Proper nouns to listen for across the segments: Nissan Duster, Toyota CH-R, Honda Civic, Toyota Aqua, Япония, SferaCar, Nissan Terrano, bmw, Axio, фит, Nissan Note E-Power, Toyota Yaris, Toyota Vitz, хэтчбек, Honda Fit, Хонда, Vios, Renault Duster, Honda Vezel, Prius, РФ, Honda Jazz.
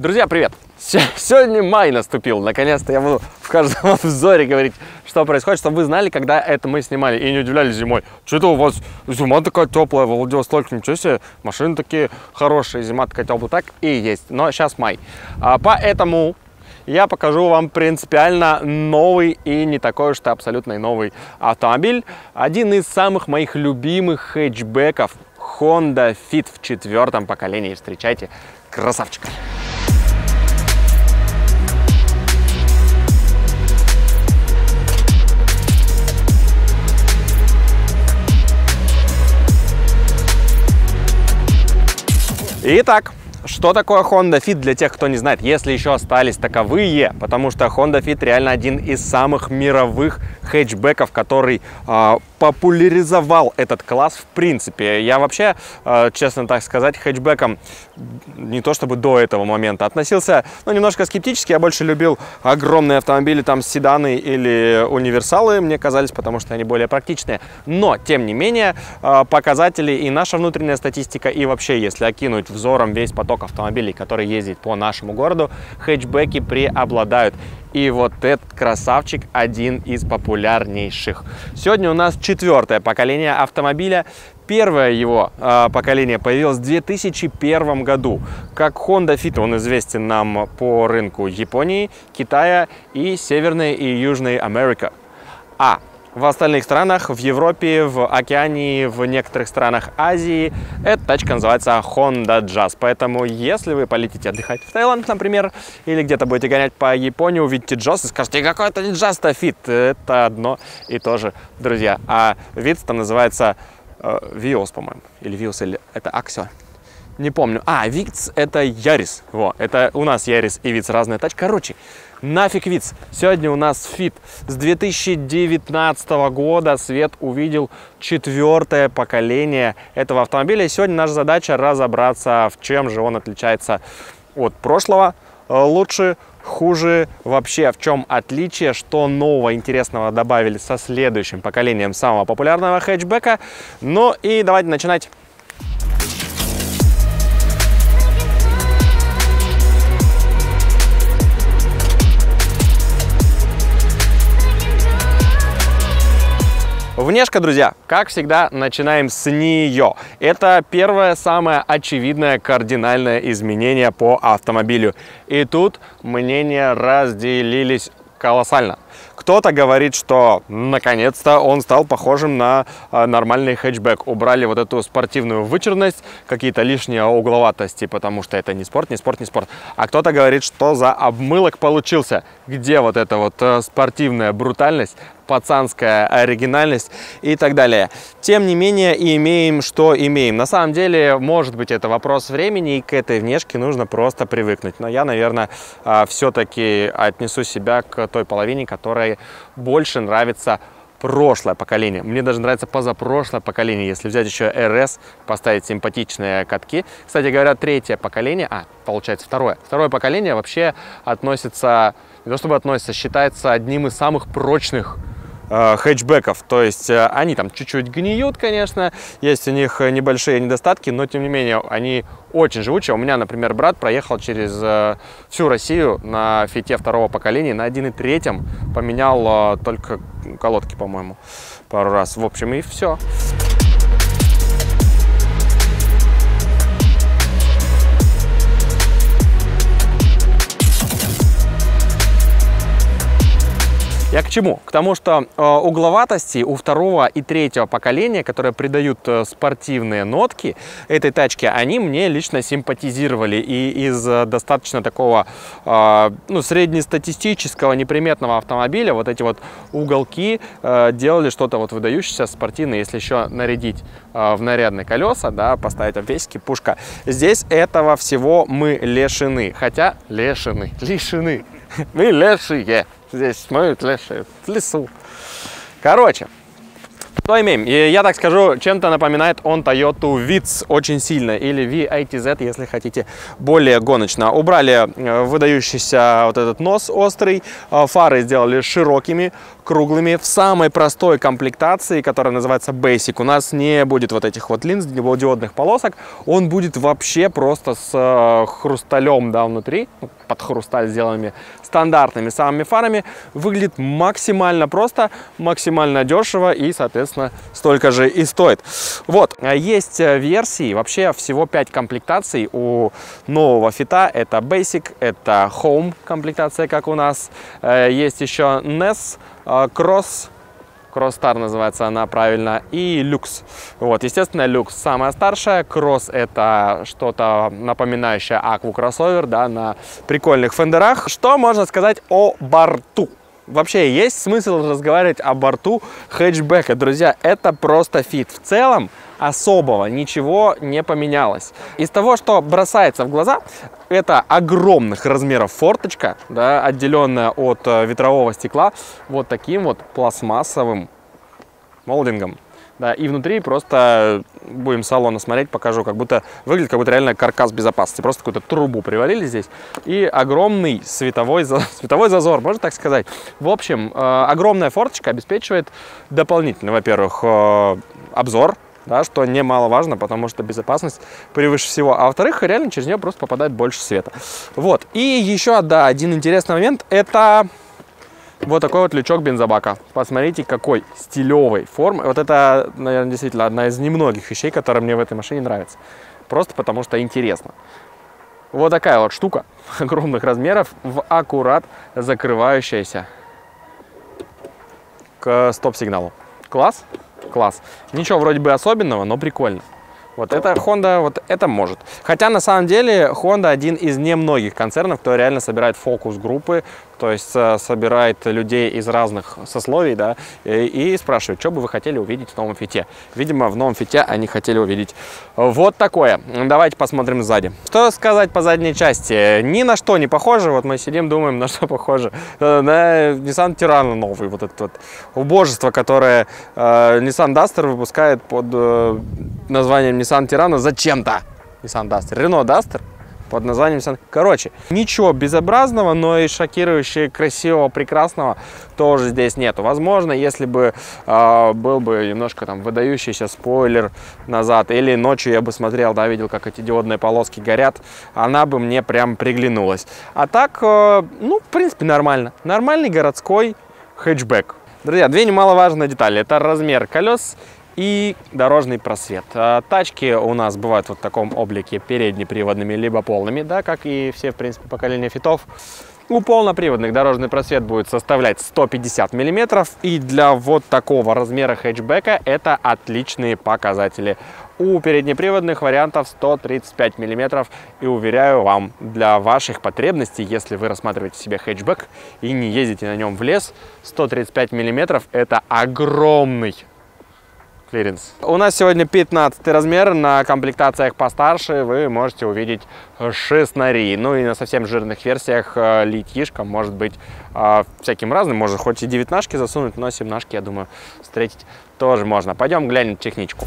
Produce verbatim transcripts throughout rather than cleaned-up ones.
Друзья, привет! Сегодня май наступил, наконец-то я буду в каждом обзоре говорить, что происходит, чтобы вы знали, когда это мы снимали и не удивлялись зимой. Что это у вас зима такая теплая, Владивосток, ничего себе, машины такие хорошие, зима такая теплая, так и есть. Но сейчас май, а поэтому я покажу вам принципиально новый и не такой уж-то абсолютно новый автомобиль. Один из самых моих любимых хэтчбеков Honda Fit в четвертом поколении. Встречайте, красавчик! Итак, что такое Honda Fit для тех, кто не знает, если еще остались таковые, потому что Honda Fit реально один из самых мировых хэтчбеков, который э, популяризовал этот класс в принципе. Я вообще, э, честно так сказать, хэтчбеком не то чтобы до этого момента относился, но ну, немножко скептически. Я больше любил огромные автомобили, там седаны или универсалы, мне казались, потому что они более практичные. Но, тем не менее, э, показатели и наша внутренняя статистика, и вообще, если окинуть взором весь поток автомобилей, которые ездят по нашему городу, хэтчбеки преобладают. И вот этот красавчик один из популярнейших. Сегодня у нас четвертое поколение автомобиля. Первое его э, поколение появилось в две тысячи первом году. Как Honda Fit он известен нам по рынку Японии, Китая и Северной и Южной Америки. А в остальных странах, в Европе, в Океании, в некоторых странах Азии, эта тачка называется Honda Jazz. Поэтому, если вы полетите отдыхать в Таиланд, например, или где-то будете гонять по Японии, увидите Jazz и скажете, какой это не Jazz, это Fit. Это одно и то же, друзья. А Vitz-то называется э, Vios, по-моему, или Vios, или это Axio. Не помню. А, Vitz это Yaris. Во, это у нас Yaris и Vitz разная тачка. Короче, нафиг Vitz. Сегодня у нас Fit с две тысячи девятнадцатого года. Свет увидел четвертое поколение этого автомобиля. И сегодня наша задача разобраться, в чем же он отличается от прошлого. Лучше, хуже, вообще в чем отличие, что нового интересного добавили со следующим поколением самого популярного хэтчбека. Ну и давайте начинать. Внешка, друзья, как всегда, начинаем с нее. Это первое, самое очевидное, кардинальное изменение по автомобилю. И тут мнения разделились колоссально. Кто-то говорит, что наконец-то он стал похожим на нормальный хэтчбек. Убрали вот эту спортивную вычурность, какие-то лишние угловатости, потому что это не спорт, не спорт, не спорт. А кто-то говорит, что за обмылок получился. Где вот эта вот спортивная брутальность, пацанская оригинальность и так далее. Тем не менее, имеем, что имеем. На самом деле, может быть, это вопрос времени, и к этой внешке нужно просто привыкнуть. Но я, наверное, все-таки отнесу себя к той половине, которая больше нравится прошлое поколение. Мне даже нравится позапрошлое поколение. Если взять еще эр эс, поставить симпатичные катки. Кстати говоря, третье поколение, а, получается второе. Второе поколение вообще относится, не то чтобы относится, считается одним из самых прочных хэтчбеков, то есть они там чуть-чуть гниют, конечно, есть у них небольшие недостатки, но тем не менее они очень живучие. У меня, например, брат проехал через всю Россию на фите второго поколения, на один и третьем, поменял только колодки, по-моему, пару раз, в общем, и все. Я к чему? К тому, что угловатости у второго и третьего поколения, которые придают спортивные нотки этой тачке, они мне лично симпатизировали. И из достаточно такого ну, среднестатистического неприметного автомобиля вот эти вот уголки делали что-то вот выдающееся спортивное. Если еще нарядить в нарядные колеса, да, поставить обвесики, пушка. Здесь этого всего мы лишены. Хотя лишены, лишены. Мы лешие. Здесь моют лешие в лесу. Короче, Что имеем? И я так скажу, чем-то напоминает он Toyota Vitz очень сильно, или ви ай ти зет, если хотите, более гоночно. Убрали выдающийся вот этот нос острый, фары сделали широкими, круглыми. В самой простой комплектации, которая называется Basic, у нас не будет вот этих вот линз, диодных полосок. Он будет вообще просто с хрусталем, да, внутри, под хрусталь сделанными стандартными самыми фарами. Выглядит максимально просто, максимально дешево и, соответственно, столько же и стоит. Вот, есть версии, вообще всего пять комплектаций у нового Фита. Это Basic, это Home комплектация, как у нас. Есть еще Ness, Cross, Кросс-Стар называется она правильно, и люкс. Вот, естественно, люкс самая старшая, кросс — это что-то напоминающее акву кроссовер, да, на прикольных фендерах. Что можно сказать о борту? Вообще есть смысл разговаривать о борту хэтчбека, друзья, это просто фит. В целом особого ничего не поменялось. Из того, что бросается в глаза, это огромных размеров форточка, да, отделенная от ветрового стекла вот таким вот пластмассовым молдингом. Да, и внутри просто будем салона смотреть, покажу, как будто выглядит, как будто реально каркас безопасности. Просто какую-то трубу привалили здесь. И огромный световой, световой зазор, можно так сказать. В общем, огромная форточка обеспечивает дополнительно, во-первых, обзор. Да, что немаловажно, потому что безопасность превыше всего. А во-вторых, реально через нее просто попадает больше света. Вот. И еще, да, один интересный момент. Это вот такой вот лючок бензобака. Посмотрите, какой стилевой формы. Вот это, наверное, действительно одна из немногих вещей, которая мне в этой машине нравится. Просто потому что интересно. Вот такая вот штука огромных размеров, в аккурат закрывающаяся к стоп-сигналу. Класс! Класс. Ничего вроде бы особенного, но прикольно. Вот это Honda, вот это может. Хотя на самом деле Honda один из немногих концернов, кто реально собирает фокус-группы, то есть собирает людей из разных сословий, да, и, и спрашивает, что бы вы хотели увидеть в новом Фите. Видимо, в новом Фите они хотели увидеть вот такое. Давайте посмотрим сзади. Что сказать по задней части? Ни на что не похоже. Вот мы сидим, думаем, на что похоже. На Nissan Terrano новый, вот это вот убожество, которое Nissan Duster выпускает под названием Nissan Terrano зачем-то. Nissan Duster. Renault Duster. Под названием... Короче, ничего безобразного, но и шокирующе красивого, прекрасного тоже здесь нету. Возможно, если бы э, был бы немножко там выдающийся спойлер назад, или ночью я бы смотрел, да, видел, как эти диодные полоски горят, она бы мне прям приглянулась. А так, э, ну, в принципе, нормально. Нормальный городской хэтчбэк. Друзья, две немаловажные детали. Это размер колес и дорожный просвет. Тачки у нас бывают вот в таком облике переднеприводными, либо полными, да, как и все, в принципе, поколения фитов. У полноприводных дорожный просвет будет составлять сто пятьдесят миллиметров, и для вот такого размера хэтчбека это отличные показатели. У переднеприводных вариантов сто тридцать пять миллиметров, и уверяю вам, для ваших потребностей, если вы рассматриваете себе хэтчбек и не ездите на нем в лес, сто тридцать пять миллиметров это огромный клиренс. У нас сегодня пятнадцатый размер, на комплектациях постарше вы можете увидеть шестнари, ну и на совсем жирных версиях литьишка может быть всяким разным, можно хоть и девятнашки засунуть, но семнашки, я думаю, встретить тоже можно. Пойдем глянем техничку.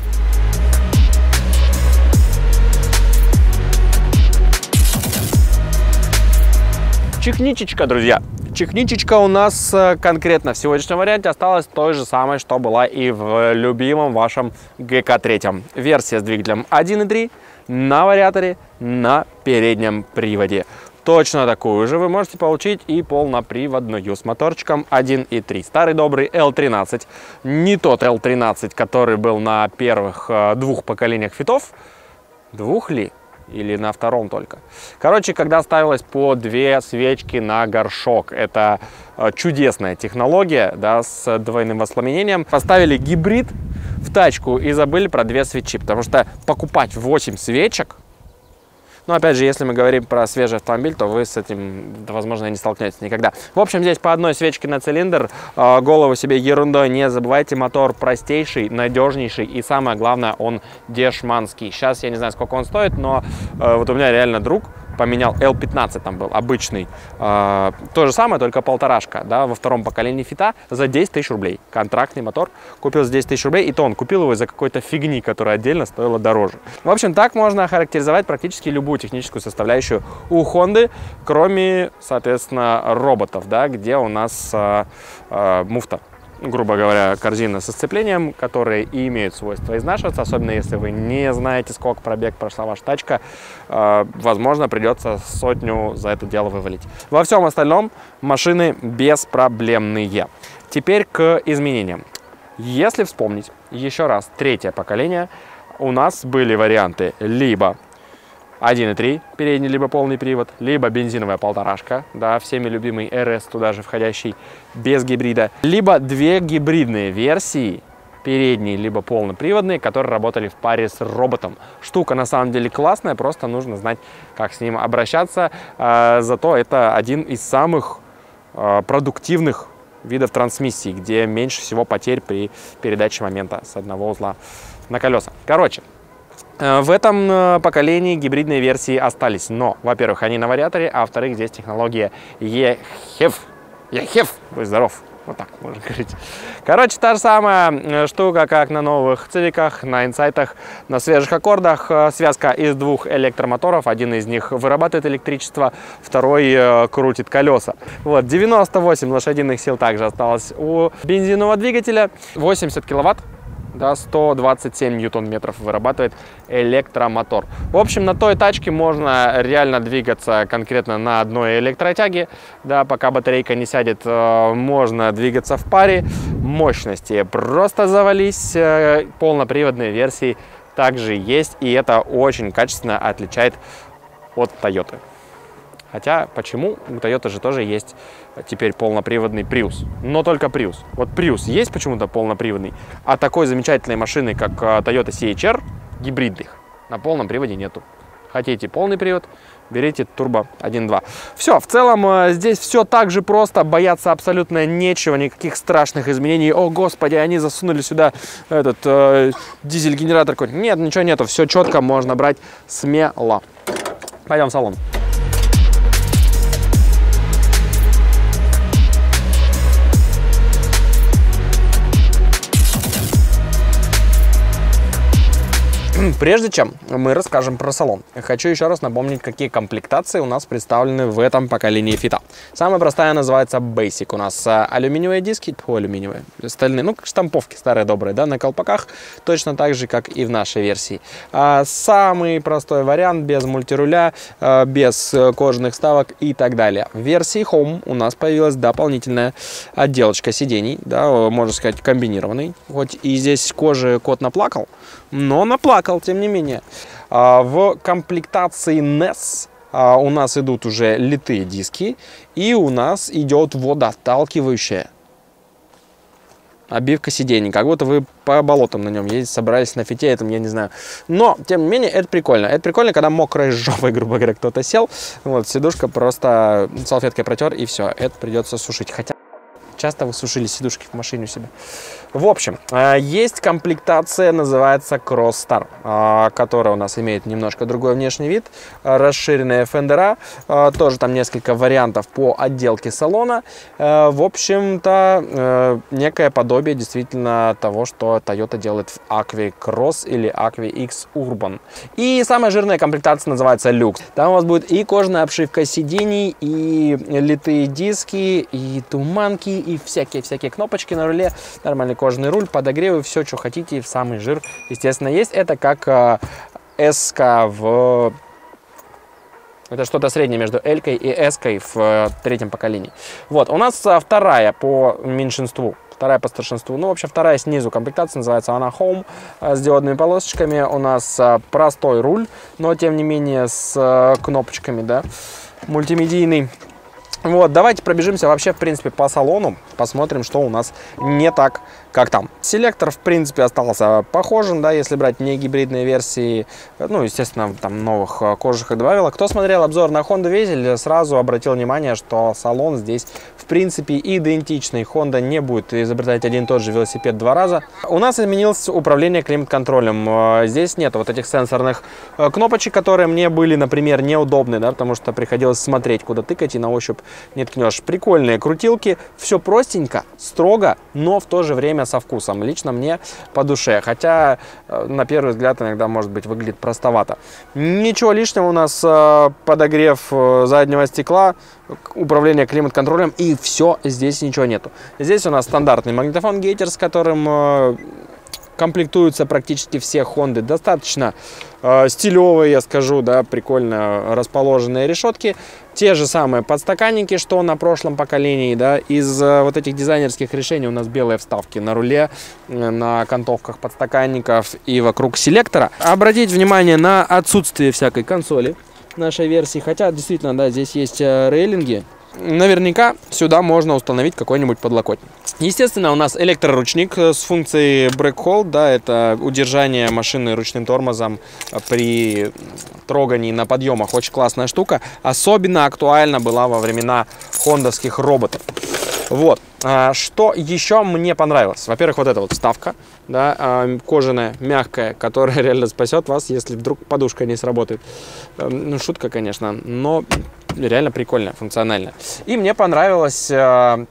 Техничечка, друзья. Техничечка у нас конкретно в сегодняшнем варианте осталась той же самой, что была и в любимом вашем джи ка три. Версия с двигателем один и три на вариаторе на переднем приводе. Точно такую же вы можете получить и полноприводную с моторчиком один и три. Старый добрый эл тринадцать. Не тот эл тринадцать, который был на первых двух поколениях фитов. Двух ли? Или на втором только. Короче, когда ставилось по две свечки на горшок, это чудесная технология, да, с двойным воспламенением. Поставили гибрид в тачку и забыли про две свечи, потому что покупать восемь свечек, но опять же, если мы говорим про свежий автомобиль, то вы с этим, возможно, не столкнетесь никогда. В общем, здесь по одной свечке на цилиндр, голову себе ерундой не забывайте. Мотор простейший, надежнейший и, самое главное, он дешманский. Сейчас я не знаю, сколько он стоит, но вот у меня реально друг поменял Эл пятнадцать, там был обычный. Э, то же самое, только полторашка, да, во втором поколении Фита за десять тысяч рублей. Контрактный мотор купил за десять тысяч рублей, и то он купил его из-за какой-то фигни, которая отдельно стоила дороже. В общем, так можно охарактеризовать практически любую техническую составляющую у Honda, кроме, соответственно, роботов, да, где у нас э, э, муфта. Грубо говоря, корзина со сцеплением, которые и имеют свойство изнашиваться, особенно если вы не знаете, сколько пробег прошла ваша тачка, возможно, придется сотню за это дело вывалить. Во всем остальном машины беспроблемные. Теперь к изменениям. Если вспомнить, еще раз, третье поколение, у нас были варианты либо один и три передний, либо полный привод, либо бензиновая полторашка, да, всеми любимый эр эс, туда же входящий, без гибрида, либо две гибридные версии, передние, либо полноприводные, которые работали в паре с роботом. Штука на самом деле классная, просто нужно знать, как с ним обращаться, а, зато это один из самых а, продуктивных видов трансмиссий, где меньше всего потерь при передаче момента с одного узла на колеса. Короче. В этом поколении гибридные версии остались, но, во-первых, они на вариаторе, а во-вторых, здесь технология и эйч и эф, и эйч и эф, будь здоров, вот так можно говорить. Короче, та же самая штука, как на новых цивиках, на инсайтах, на свежих аккордах, связка из двух электромоторов, один из них вырабатывает электричество, второй крутит колеса. Вот, девяносто восемь лошадиных сил также осталось у бензинового двигателя, восемьдесят киловатт. Да, сто двадцать семь ньютон-метров вырабатывает электромотор. В общем, на той тачке можно реально двигаться конкретно на одной электротяге. Да, пока батарейка не сядет, можно двигаться в паре. Мощности просто завались. Полноприводные версии также есть. И это очень качественно отличает от Toyota. Хотя, почему? У Toyota же тоже есть теперь полноприводный Prius. Но только Prius. Вот Prius есть почему-то полноприводный, а такой замечательной машины, как Toyota си эйч ар, гибридных, на полном приводе нету. Хотите полный привод, берите турбо один и два. Все, в целом здесь все так же просто, бояться абсолютно нечего, никаких страшных изменений. О, господи, они засунули сюда этот э, дизель-генератор. Нет, ничего нету, все четко можно брать смело. Пойдем в салон. Прежде чем мы расскажем про салон, хочу еще раз напомнить, какие комплектации у нас представлены в этом поколении Фита. Самая простая называется Basic. У нас алюминиевые диски, о, алюминиевые, стальные, ну, штамповки старые добрые, да, на колпаках, точно так же, как и в нашей версии. А самый простой вариант, без мультируля, без кожаных вставок и так далее. В версии Home у нас появилась дополнительная отделочка сидений, да, можно сказать, комбинированный. Хоть и здесь кожи кот наплакал, но наплакал, тем не менее. В комплектации эн и эс у нас идут уже литые диски, и у нас идет водоотталкивающая обивка сидений, как будто вы по болотам на нем ездить собрались, на Фите этом, я не знаю. Но, тем не менее, это прикольно. Это прикольно, когда мокрой жопой, грубо говоря, кто-то сел, вот, сидушка просто салфеткой протер, и все, это придется сушить. Хотя часто вы сушили сидушки в машине у себя. В общем, есть комплектация, называется Crossstar, которая у нас имеет немножко другой внешний вид, расширенные фендера, тоже там несколько вариантов по отделке салона. В общем-то, некое подобие действительно того, что Toyota делает в Aqua Cross или Aqua X Urban. И самая жирная комплектация называется Luxe. Там у вас будет и кожаная обшивка сидений, и литые диски, и туманки, и всякие-всякие кнопочки на руле, нормальный кожаный руль, подогревы, все, что хотите, в самый жир, естественно, есть. Это как S-ка в... Это что-то среднее между L-кой и S-кой в третьем поколении. Вот, у нас вторая по меньшинству, вторая по старшинству. Ну, вообще, вторая снизу комплектация, называется она Home, с диодными полосочками. У нас простой руль, но, тем не менее, с кнопочками, да, мультимедийный. Вот, давайте пробежимся вообще, в принципе, по салону, посмотрим, что у нас не так, как там. Селектор, в принципе, остался похожим, да, если брать не гибридные версии, ну, естественно, там новых кожух и добавила. Кто смотрел обзор на Honda Vezel, сразу обратил внимание, что салон здесь, в принципе, идентичный. Honda не будет изобретать один и тот же велосипед два раза. У нас изменилось управление климат-контролем. Здесь нет вот этих сенсорных кнопочек, которые мне были, например, неудобны, да, потому что приходилось смотреть, куда тыкать и на ощупь не ткнешь. Прикольные крутилки, все простенько, строго, но в то же время со вкусом. Лично мне по душе, хотя на первый взгляд иногда, может быть, выглядит простовато. Ничего лишнего, у нас подогрев заднего стекла, управление климат-контролем, и все, здесь ничего нету. Здесь у нас стандартный магнитофон Гейтер, с которым комплектуются практически все Хонды. Достаточно э, стилевые, я скажу, да, прикольно расположенные решетки. Те же самые подстаканники, что на прошлом поколении, да. Из э, вот этих дизайнерских решений у нас белые вставки на руле, э, на окантовках подстаканников и вокруг селектора. Обратить внимание на отсутствие всякой консоли нашей версии, хотя действительно, да, здесь есть рейлинги. Наверняка сюда можно установить какой-нибудь подлокотник. Естественно, у нас электроручник с функцией brake hold, да, это удержание машины ручным тормозом при трогании на подъемах. Очень классная штука, особенно актуальна была во времена хондовских роботов. Вот. Что еще мне понравилось? Во-первых, вот эта вот вставка, да, кожаная, мягкая, которая реально спасет вас, если вдруг подушка не сработает. Ну, шутка, конечно, но реально прикольно, функционально. И мне понравилась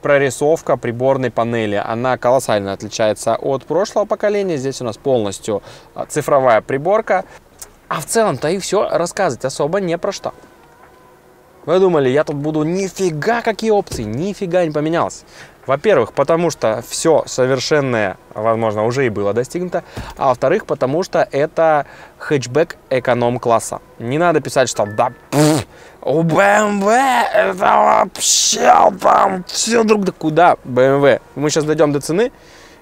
прорисовка приборной панели. Она колоссально отличается от прошлого поколения. Здесь у нас полностью цифровая приборка. А в целом-то и все, рассказывать особо не про что. Вы думали, я тут буду нифига какие опции, нифига не поменялось. Во-первых, потому что все совершенное, возможно, уже и было достигнуто. А во-вторых, потому что это хэтчбэк эконом-класса. Не надо писать, что да, пфф, у бэ эм вэ это вообще там все друг да куда бэ эм вэ. Мы сейчас дойдем до цены,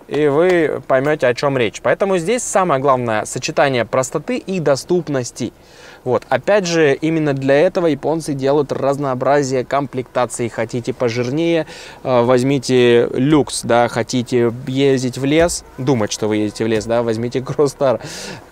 и вы поймете, о чем речь. Поэтому здесь самое главное сочетание простоты и доступности. Вот, опять же, именно для этого японцы делают разнообразие комплектаций. Хотите пожирнее, возьмите люкс, да, хотите ездить в лес, думать, что вы ездите в лес, да, возьмите Crossstar.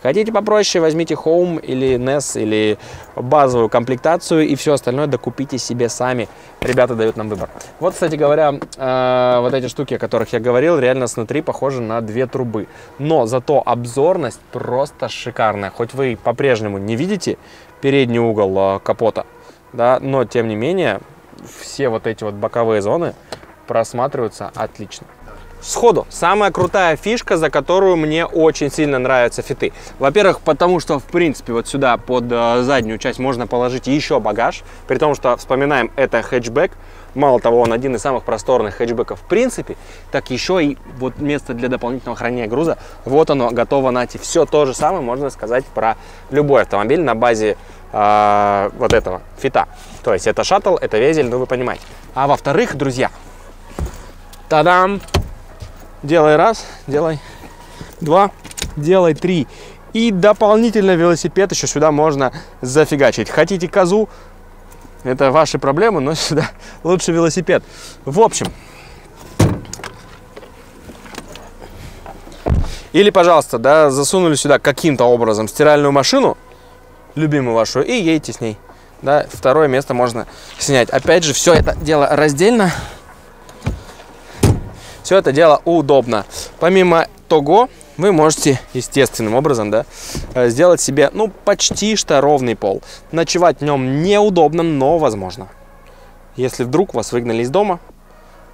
Хотите попроще, возьмите Home или N E S, или базовую комплектацию, и все остальное докупите себе сами. Ребята дают нам выбор. Вот, кстати говоря, вот эти штуки, о которых я говорил, реально снутри похожи на две трубы. Но зато обзорность просто шикарная. Хоть вы по-прежнему не видите передний угол капота, да, но тем не менее все вот эти вот боковые зоны просматриваются отлично. Сходу, самая крутая фишка, за которую мне очень сильно нравятся фиты. Во-первых, потому что, в принципе, вот сюда под заднюю часть можно положить еще багаж. При том, что, вспоминаем, это хэтчбэк. Мало того, он один из самых просторных хэтчбэков в принципе. Так еще и вот место для дополнительного хранения груза. Вот оно, готово, нате. Все то же самое можно сказать про любой автомобиль на базе э, вот этого фита. То есть это шаттл, это везель, ну вы понимаете. А во-вторых, друзья, та-дам! Делай раз, делай два, делай три. И дополнительно велосипед еще сюда можно зафигачить. Хотите козу? Это ваши проблемы, но сюда лучше велосипед. В общем. Или, пожалуйста, да, засунули сюда каким-то образом стиральную машину, любимую вашу, и едете с ней. Да, второе место можно снять. Опять же, все это дело раздельно. Все это дело удобно. Помимо того, вы можете естественным образом, да, сделать себе, ну, почти что ровный пол. Ночевать в нем неудобно, но возможно. Если вдруг вас выгнали из дома,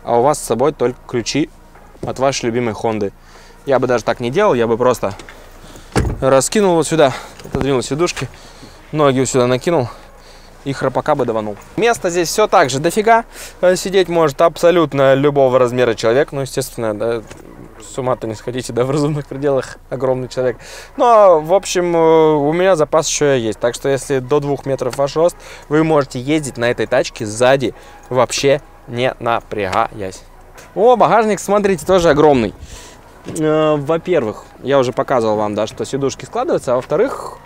а у вас с собой только ключи от вашей любимой Хонды. Я бы даже так не делал, я бы просто раскинул вот сюда, отодвинул сидушки, ноги вот сюда накинул. И храпака бы даванул. Место здесь все так же дофига. Сидеть может абсолютно любого размера человек. Ну, естественно, да, с ума-то не сходите, да, в разумных пределах огромный человек. Но, в общем, у меня запас еще есть. Так что, если до двух метров ваш рост, вы можете ездить на этой тачке сзади, вообще не напрягаясь. О, багажник, смотрите, тоже огромный. Во-первых, я уже показывал вам, да, что сидушки складываются. А во-вторых,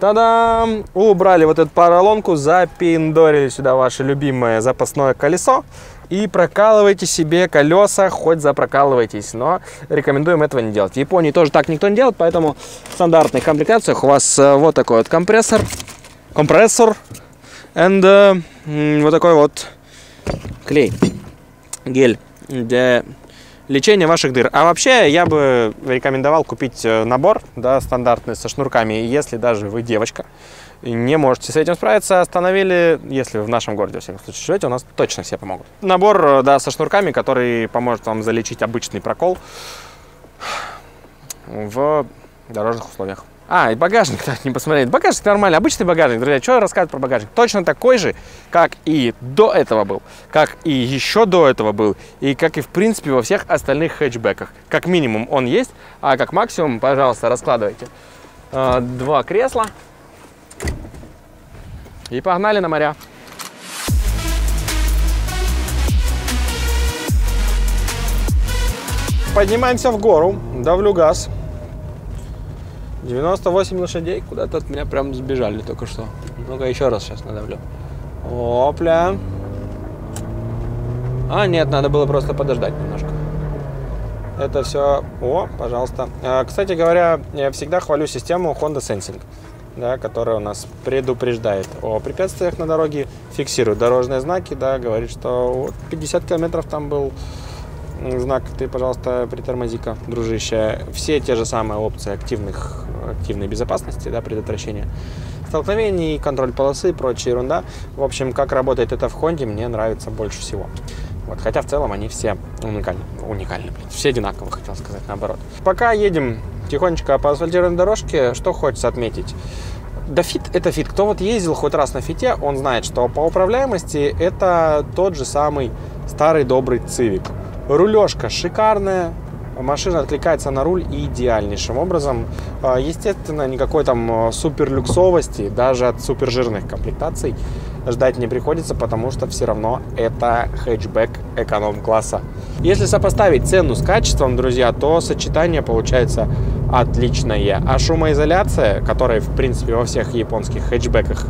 Та-дам! Убрали вот эту поролонку, запиндорили сюда ваше любимое запасное колесо. И прокалывайте себе колеса, хоть запрокалывайтесь, но рекомендуем этого не делать. В Японии тоже так никто не делает, поэтому в стандартных комплектациях у вас вот такой вот компрессор, компрессор, and uh, вот такой вот клей, гель для лечения ваших дыр. А вообще я бы рекомендовал купить набор, да, стандартный, со шнурками, если даже вы девочка. Не можете с этим справиться, остановили, если в нашем городе, во всяком случае, живете, у нас точно все помогут. Набор, да, со шнурками, который поможет вам залечить обычный прокол в дорожных условиях. А, и багажник, да, не посмотреть. Багажник нормальный, обычный багажник, друзья, что рассказывать про багажник? Точно такой же, как и до этого был, как и еще до этого был, и как и, в принципе, во всех остальных хэтчбеках. Как минимум он есть, а как максимум, пожалуйста, раскладывайте. Два кресла. И погнали на моря. Поднимаемся в гору, давлю газ. девяносто восемь лошадей, куда-то от меня прям сбежали только что. Ну-ка еще раз сейчас надавлю. Опля. А, нет, надо было просто подождать немножко. Это все... О, пожалуйста. Кстати говоря, я всегда хвалю систему Honda Sensing. Да, которая у нас предупреждает о препятствиях на дороге, фиксирует дорожные знаки, да, говорит, что вот пятьдесят километров там был знак, ты, пожалуйста, притормози-ка, дружище. Все те же самые опции активных, активной безопасности, да, предотвращения столкновений, контроль полосы и прочая ерунда. В общем, как работает это в Хонде, мне нравится больше всего. Вот, хотя в целом они все уникальны, уникальны, блин, все одинаково, хотел сказать, наоборот. Пока едем тихонечко по асфальтированной дорожке, что хочется отметить. Да, фит – это фит. Кто вот ездил хоть раз на фите, он знает, что по управляемости это тот же самый старый добрый Civic. Рулежка шикарная, машина откликается на руль идеальнейшим образом. Естественно, никакой там суперлюксовости, даже от супержирных комплектаций, ждать не приходится, потому что все равно это хэтчбэк эконом-класса. Если сопоставить цену с качеством, друзья, то сочетание получается отличное. А шумоизоляция, которая, в принципе, во всех японских хэтчбэках,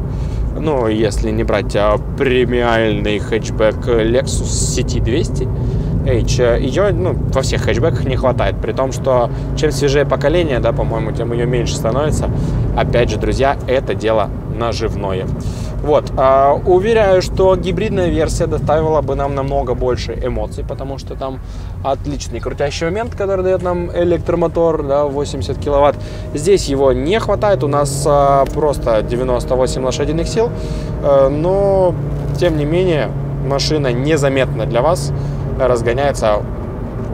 ну, если не брать а премиальный хэтчбэк Lexus си ти двести эйч, ее, ну, во всех хэтчбэках не хватает. При том, что чем свежее поколение, да, по-моему, тем ее меньше становится. Опять же, друзья, это дело наживное. Вот, э, уверяю, что гибридная версия доставила бы нам намного больше эмоций, потому что там отличный крутящий момент, который дает нам электромотор, да, восемьдесят киловатт. Здесь его не хватает, у нас э, просто девяносто восемь лошадиных сил, э, но, тем не менее, машина незаметно для вас разгоняется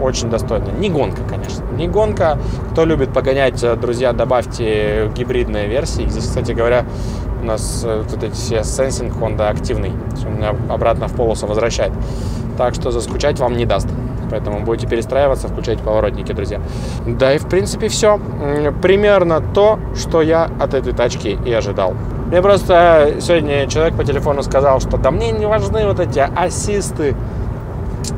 очень достойно. Не гонка, конечно, не гонка. Кто любит погонять, друзья, добавьте гибридные версии. Здесь, кстати говоря, у нас вот эти все сенсинг Honda активный, он меня обратно в полосу возвращает. Так что заскучать вам не даст. Поэтому будете перестраиваться, включать поворотники, друзья. Да и, в принципе, все. Примерно то, что я от этой тачки и ожидал. Мне просто сегодня человек по телефону сказал, что да мне не важны вот эти ассисты,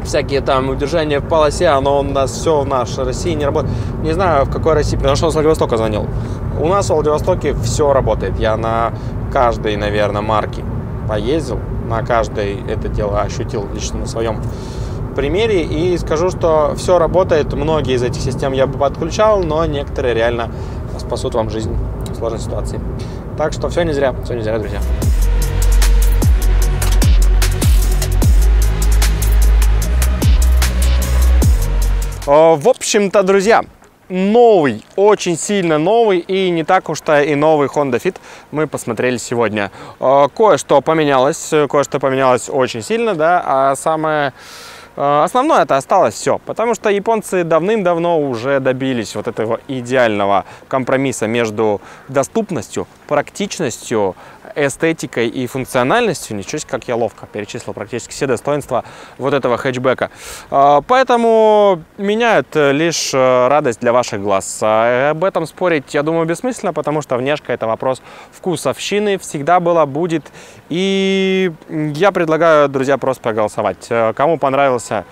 всякие там удержания в полосе, оно у нас все в нашей России не работает. Не знаю, в какой России, потому что он с Владивостока звонил. У нас в Владивостоке все работает. Я на каждой, наверное, марке поездил, на каждой это дело ощутил лично на своем примере. И скажу, что все работает. Многие из этих систем я бы подключал, но некоторые реально спасут вам жизнь в сложной ситуации. Так что все не зря, все не зря, друзья. В общем-то, друзья, новый, очень сильно новый и не так уж-то и новый Honda Fit мы посмотрели сегодня. Кое-что поменялось, кое-что поменялось очень сильно, да, а самое основное это осталось все, потому что японцы давным-давно уже добились вот этого идеального компромисса между доступностью, практичностью, эстетикой и функциональностью. Ничего себе, как я ловко перечислил практически все достоинства вот этого хэтчбека. Поэтому меняют лишь радость для ваших глаз. Об этом спорить, я думаю, бессмысленно, потому что внешка – это вопрос вкусовщины. Всегда было, будет. И я предлагаю, друзья, просто проголосовать. Кому понравился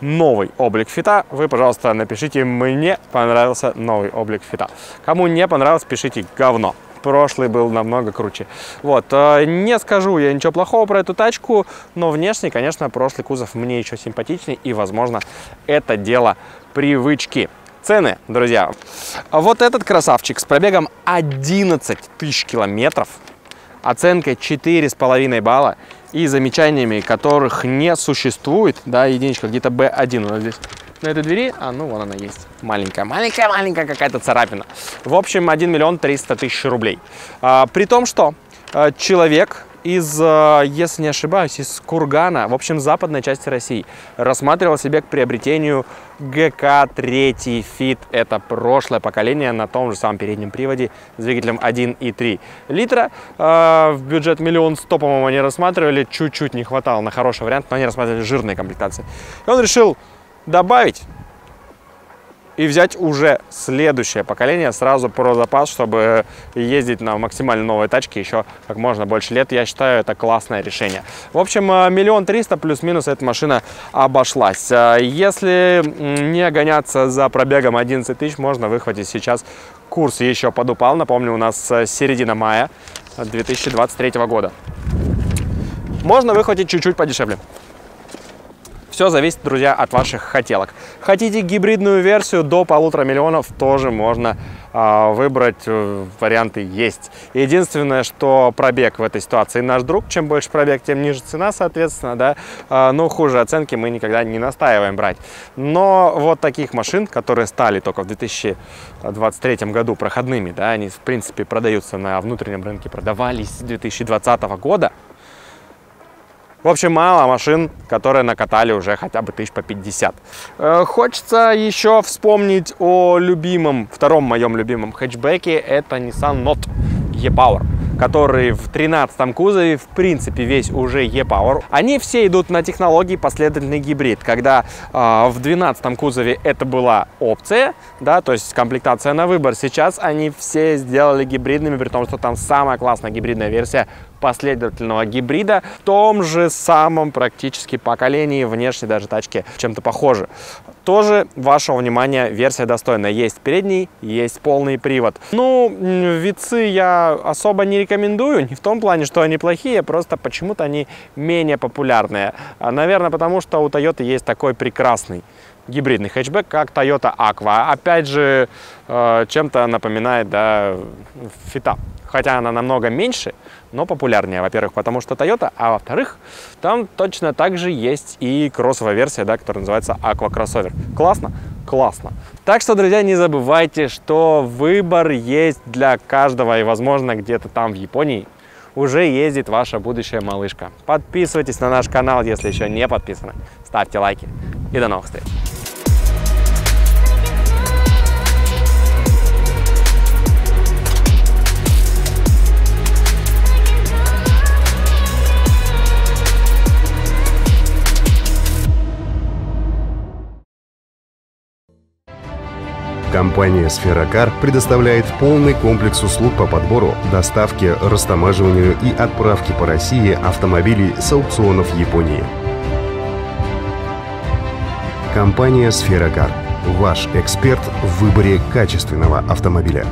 новый облик фита, вы, пожалуйста, напишите «Мне понравился новый облик фита». Кому не понравилось, пишите «Говно». прошлый был намного круче. Вот, не скажу я ничего плохого про эту тачку, но внешне, конечно, прошлый кузов мне еще симпатичнее, и, возможно, это дело привычки. Цены, друзья. Вот этот красавчик с пробегом одиннадцать тысяч километров, оценкой четыре с половиной балла и замечаниями, которых не существует, да, единичка где-то бэ один у нас здесь. На этой двери, а ну вон она есть, маленькая, маленькая, маленькая какая-то царапина. В общем, один миллион триста тысяч рублей. А, при том, что а, человек из, а, если не ошибаюсь, из Кургана, в общем, западной части России, рассматривал себе к приобретению гэ ка три фит. Это прошлое поколение на том же самом переднем приводе с двигателем один и три литра. А, в бюджет миллион сто, по-моему, они рассматривали, чуть-чуть не хватало на хороший вариант, но они рассматривали жирные комплектации. И он решил добавить и взять уже следующее поколение сразу про запас, чтобы ездить на максимально новой тачке еще как можно больше лет. Я считаю, это классное решение. В общем, миллион триста плюс-минус эта машина обошлась. Если не гоняться за пробегом одиннадцать тысяч, можно выхватить сейчас. Курс еще подупал. Напомню, у нас середина мая две тысячи двадцать третьего года. Можно выхватить чуть-чуть подешевле. Все зависит, друзья, от ваших хотелок. Хотите гибридную версию до полутора миллионов, тоже можно э, выбрать, варианты есть. Единственное, что пробег в этой ситуации наш друг. Чем больше пробег, тем ниже цена, соответственно, да. Э, ну, хуже оценки мы никогда не настаиваем брать. Но вот таких машин, которые стали только в две тысячи двадцать третьем году проходными, да, они, в принципе, продаются на внутреннем рынке, продавались с две тысячи двадцатого года. В общем, мало машин, которые накатали уже хотя бы тысяч по пятьдесят. Хочется еще вспомнить о любимом, втором моем любимом хэтчбеке. Это Nissan Note E-Power, который в тринадцатом кузове, в принципе, весь уже E-Power. Они все идут на технологии последовательный гибрид, когда э, в двенадцатом кузове это была опция, да, то есть комплектация на выбор. Сейчас они все сделали гибридными, при том, что там самая классная гибридная версия последовательного гибрида в том же самом практически поколении, внешне даже тачки чем-то похожи. Тоже вашего внимания версия достойная. Есть передний, есть полный привод. Ну, витцы я особо не рекомендую, не в том плане, что они плохие, просто почему-то они менее популярные. Наверное, потому что у Toyota есть такой прекрасный гибридный хэтчбэк, как Toyota Aqua. Опять же, чем-то напоминает, да, Фита. Хотя она намного меньше, но популярнее, во-первых, потому что Toyota, а во-вторых, там точно так же есть и кроссовая версия, да, которая называется Aqua Crossover. Классно? Классно. Так что, друзья, не забывайте, что выбор есть для каждого, и, возможно, где-то там в Японии уже ездит ваша будущая малышка. Подписывайтесь на наш канал, если еще не подписаны, ставьте лайки и до новых встреч. Компания «SferaCar» предоставляет полный комплекс услуг по подбору, доставке, растамаживанию и отправке по России автомобилей с аукционов Японии. Компания «SferaCar» – ваш эксперт в выборе качественного автомобиля.